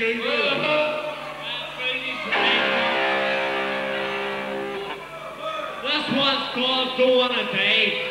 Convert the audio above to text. Whoa, this one's called "Do What I Take."